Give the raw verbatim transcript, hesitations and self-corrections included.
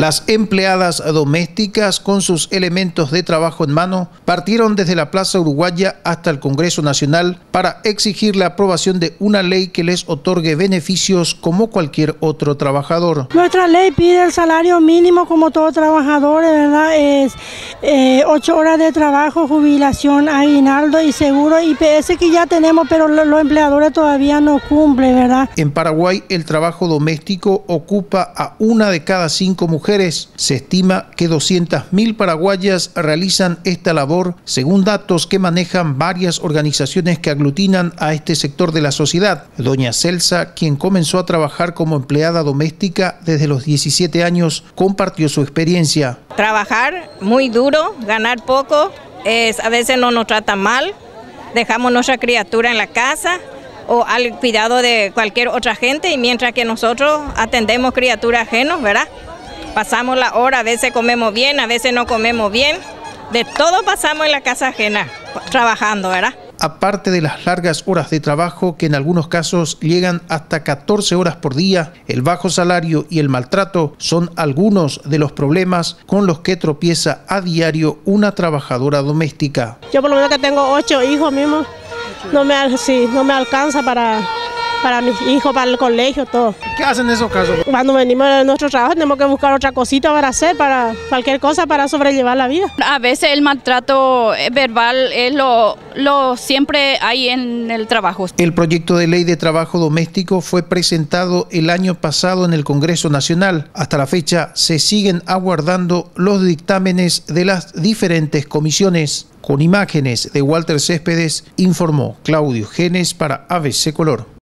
Las empleadas domésticas, con sus elementos de trabajo en mano, partieron desde la Plaza Uruguaya hasta el Congreso Nacional para exigir la aprobación de una ley que les otorgue beneficios como cualquier otro trabajador. Nuestra ley pide el salario mínimo como todo trabajador, ¿verdad? Es eh, ocho horas de trabajo, jubilación, aguinaldo y seguro I P S que ya tenemos, pero los empleadores todavía no cumplen, ¿verdad? En Paraguay, el trabajo doméstico ocupa a una de cada cinco mujeres. Se estima que doscientas mil paraguayas realizan esta labor, según datos que manejan varias organizaciones que aglutinan a este sector de la sociedad. Doña Celsa, quien comenzó a trabajar como empleada doméstica desde los diecisiete años, compartió su experiencia. Trabajar muy duro, ganar poco, es, a veces no nos tratan mal, dejamos nuestra criatura en la casa o al cuidado de cualquier otra gente, y mientras que nosotros atendemos criaturas ajenos, ¿verdad? Pasamos la hora, a veces comemos bien, a veces no comemos bien, de todo pasamos en la casa ajena, trabajando, ¿verdad? Aparte de las largas horas de trabajo, que en algunos casos llegan hasta catorce horas por día, el bajo salario y el maltrato son algunos de los problemas con los que tropieza a diario una trabajadora doméstica. Yo por lo menos que tengo ocho hijos mismo, no me, sí, no me alcanza para, para mis hijos, para el colegio, todo. ¿Qué hacen en esos casos? Cuando venimos de nuestro trabajo tenemos que buscar otra cosita para hacer, para cualquier cosa, para sobrellevar la vida. A veces el maltrato verbal es lo, lo siempre hay en el trabajo. El proyecto de ley de trabajo doméstico fue presentado el año pasado en el Congreso Nacional. Hasta la fecha se siguen aguardando los dictámenes de las diferentes comisiones. Con imágenes de Walter Céspedes, informó Claudio Genes para A B C Color.